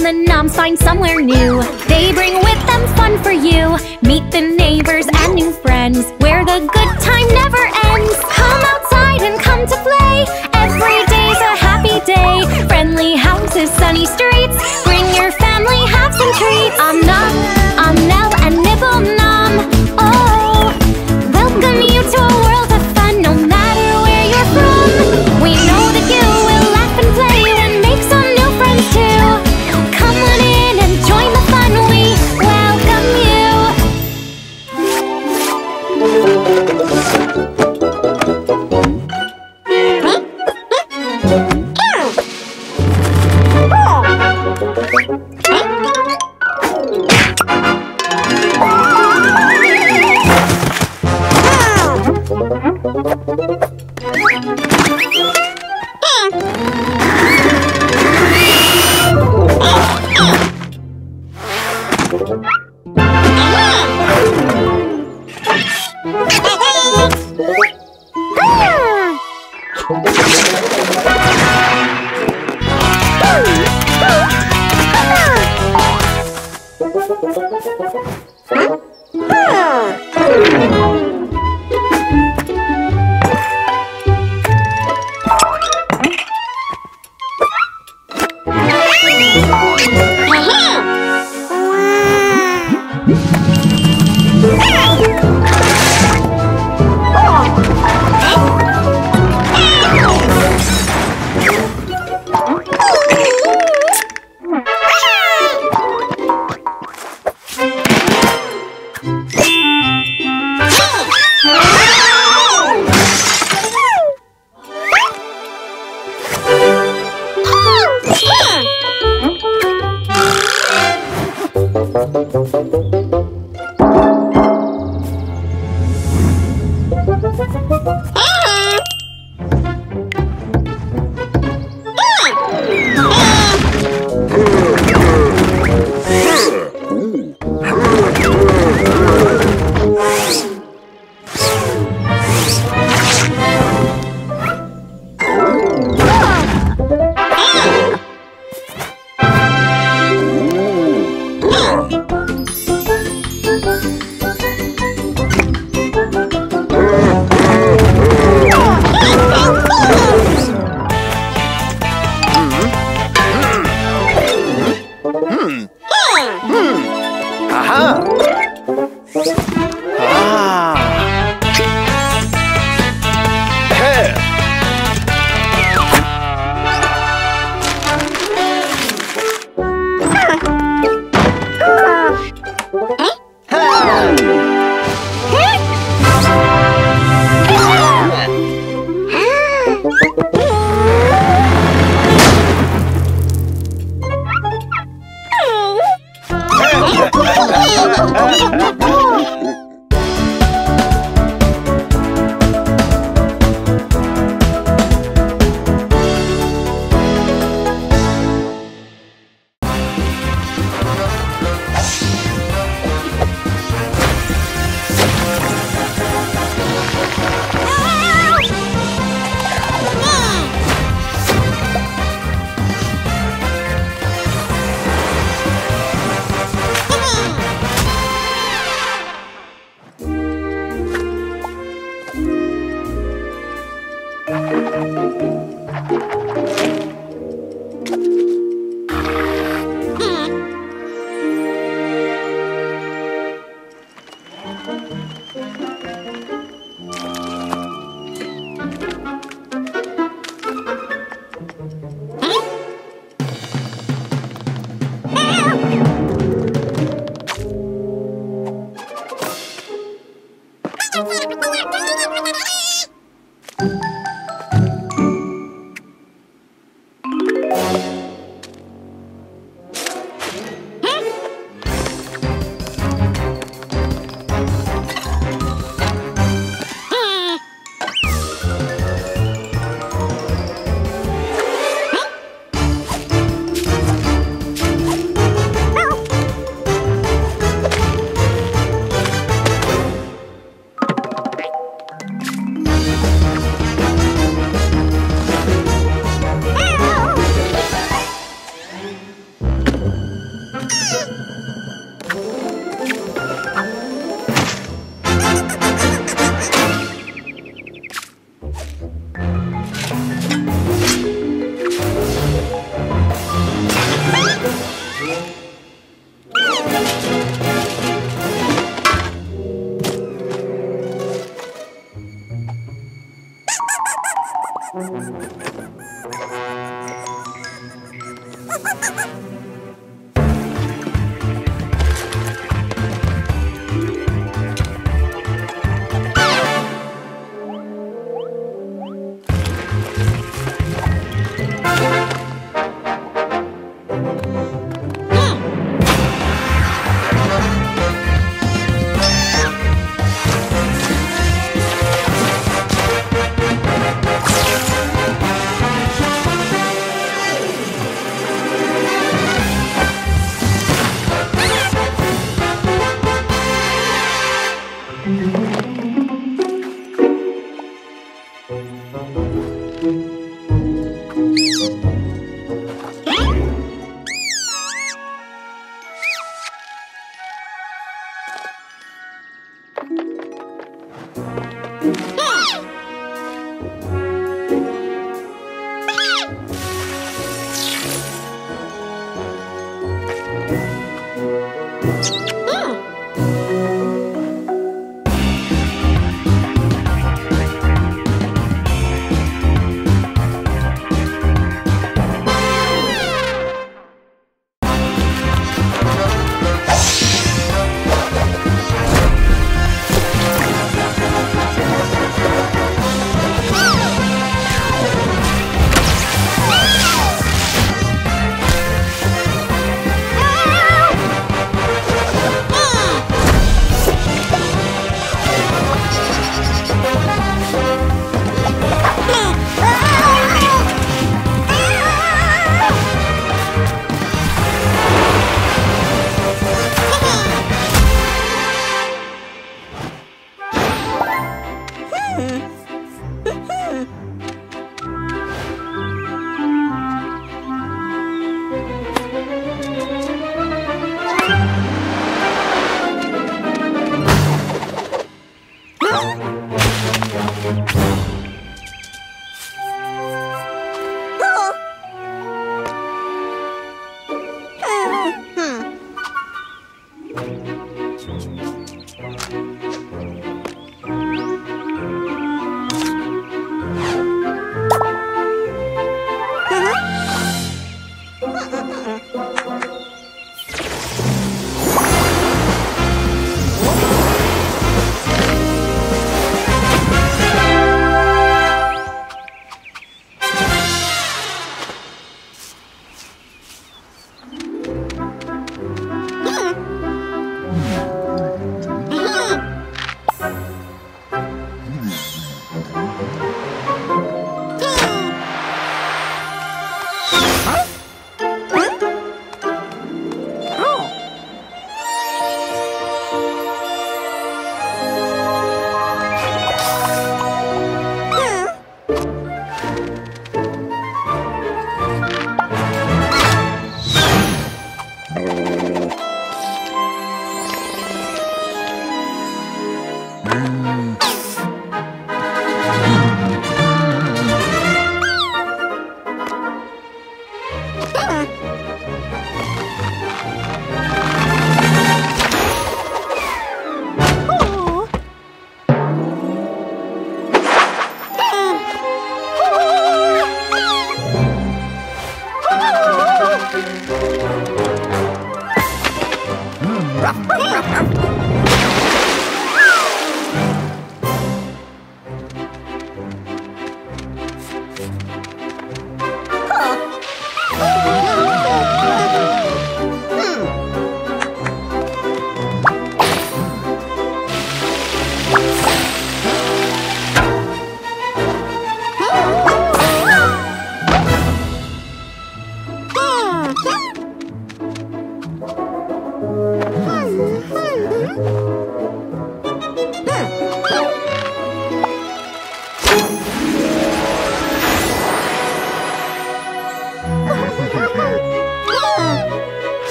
The noms find somewhere new. They bring with them fun for you. Meet the neighbors and new friends, where the good time never ends. Come outside and come to play. Every day's a happy day. Friendly houses, sunny streets. Bring your family, have some treats. Om nom, om nell, and nibble nom. Oh, welcome you to a world of fun. No matter where you're from, we know that you will laugh and play and make some new friends too.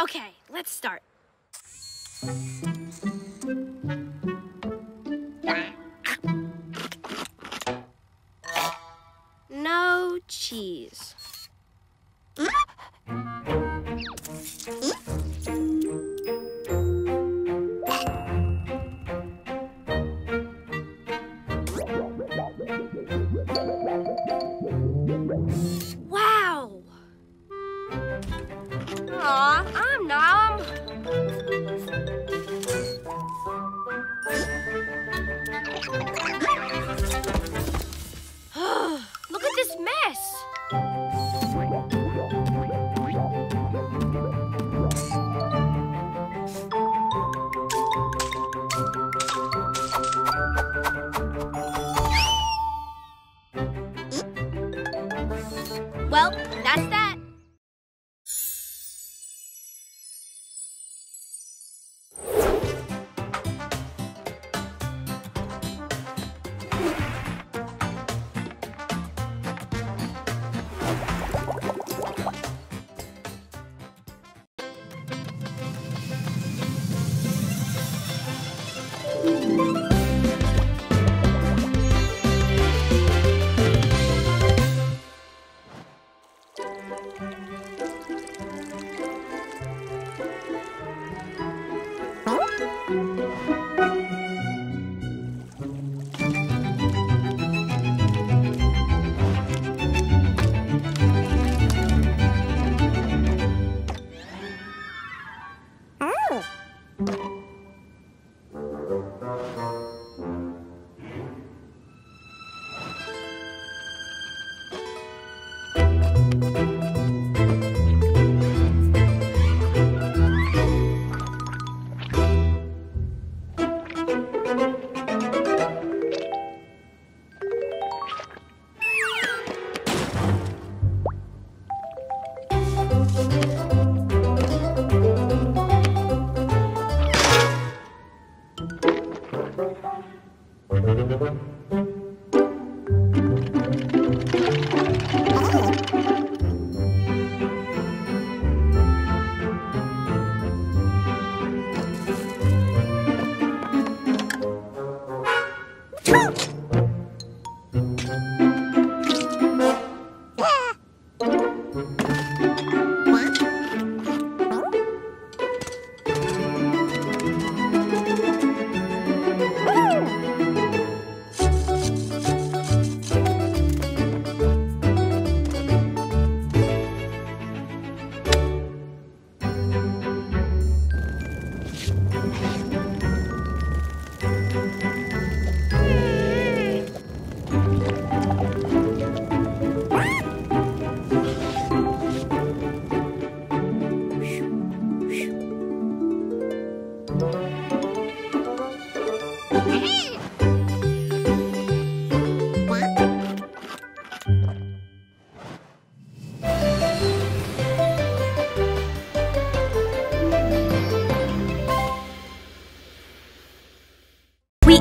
Okay, let's start. No cheese. Wow! Aw, I'm numb. Look at this mess. Well, that's that.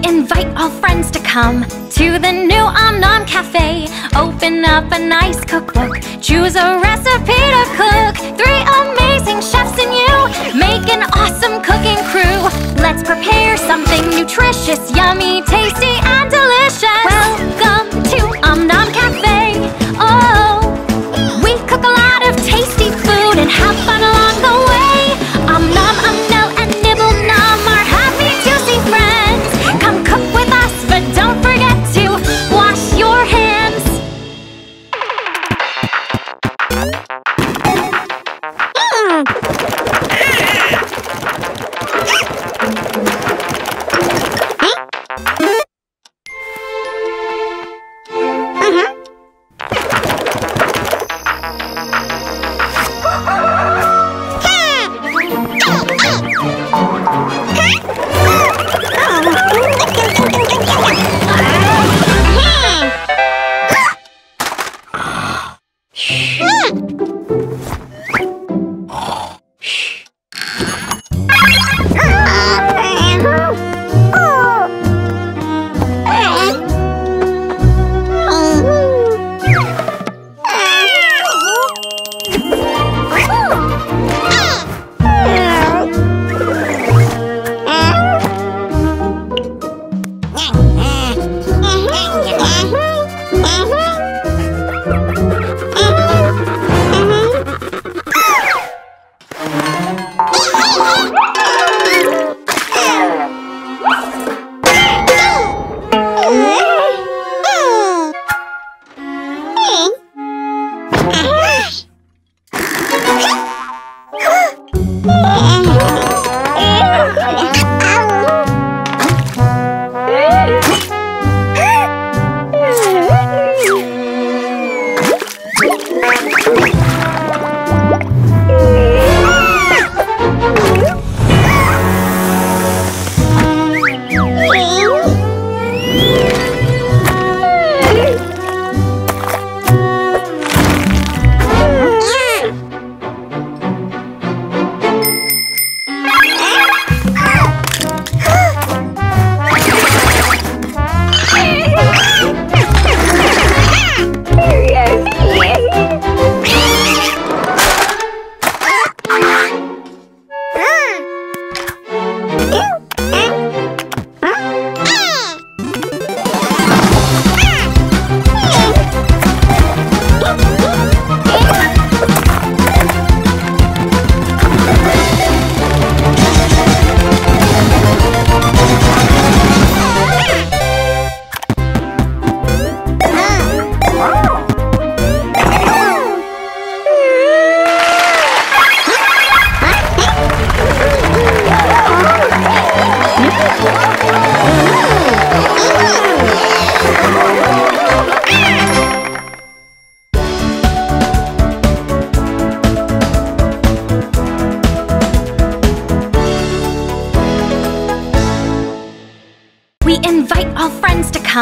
Invite all friends to come to the new Om Nom Cafe. Open up a nice cookbook, choose a recipe to cook. 3 amazing chefs and you make an awesome cooking crew. Let's prepare something nutritious, yummy, tasty, and delicious. Welcome to Om Nom Cafe. Oh, we cook a lot of tasty food and have fun along the way. Om Nom, Om Nom, and Nibble Nom are happy to see friends. Come cook with us, but don't forget to wash your hands.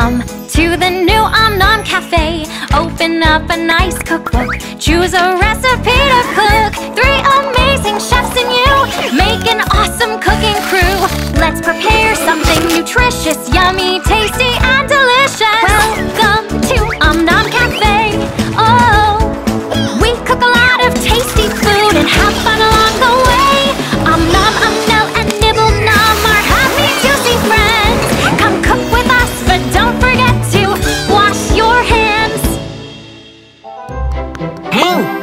Come to the new Om Nom Cafe. Open up a nice cookbook. Choose a recipe to cook. 3 amazing chefs and you make an awesome cooking crew. Let's prepare something nutritious, yummy, tasty, and delicious. Welcome to Om Nom Cafe. Oh, we cook a lot of tasty food and have fun along the way. Om Nom, Om Nom, and Nibble Nom are happy, juicy friends. Come cook with us, but don't forget to wash your hands. Hey!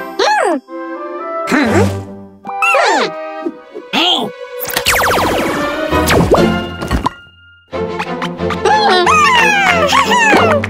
Huh?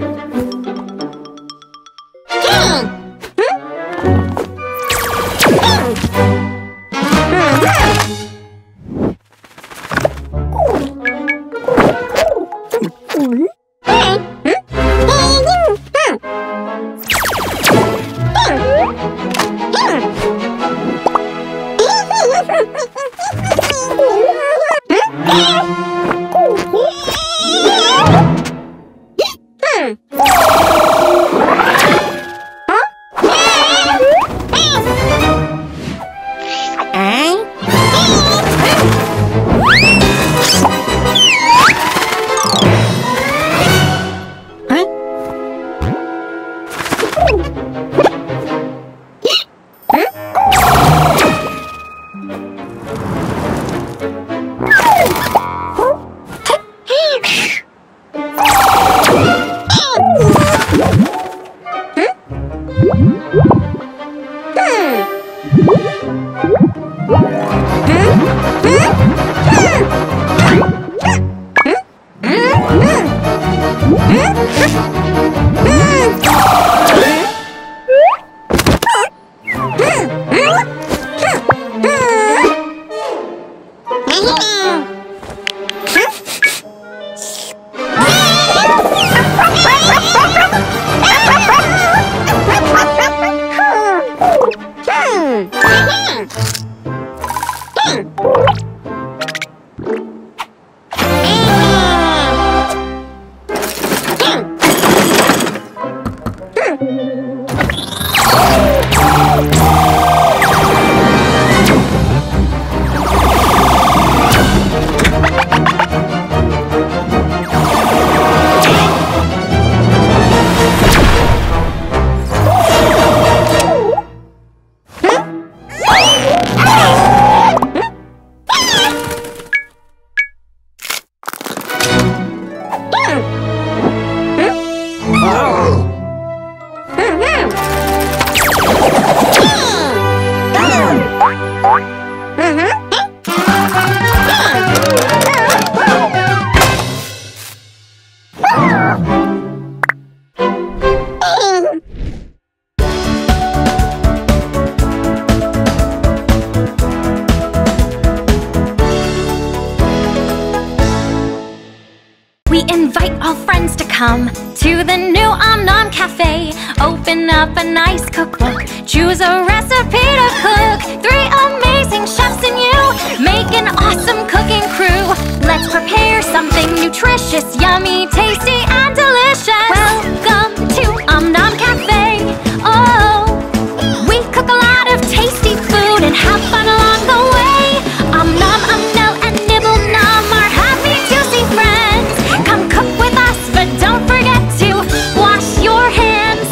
Come to the new Om Nom Cafe. Open up a nice cookbook. Choose a recipe to cook. 3 amazing chefs and you make an awesome cooking crew. Let's prepare something nutritious, yummy, tasty, and delicious. Welcome to Om Nom Cafe. Oh, we cook a lot of tasty food and have fun along the way. Om Nom, Om Nom, and Nibble Nom are happy, juicy friends. Come cook with us, but don't forget to wash your hands.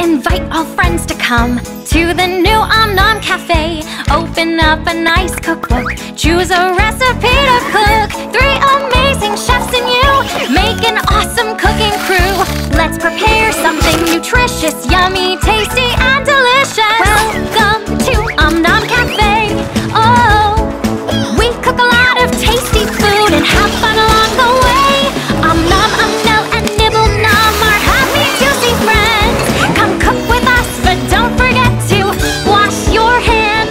Invite all friends to come to the new Om Nom Cafe. Open Whipping up a nice cookbook, choose a recipe to cook. 3 amazing chefs and you make an awesome cooking crew. Let's prepare something nutritious, yummy, tasty, and delicious. Welcome to Omnom Cafe. Oh, we cook a lot of tasty food and have fun along the way. Omnom, Omnel, and Nibble Nom are happy, juicy friends. Come cook with us, but don't forget to wash your hands.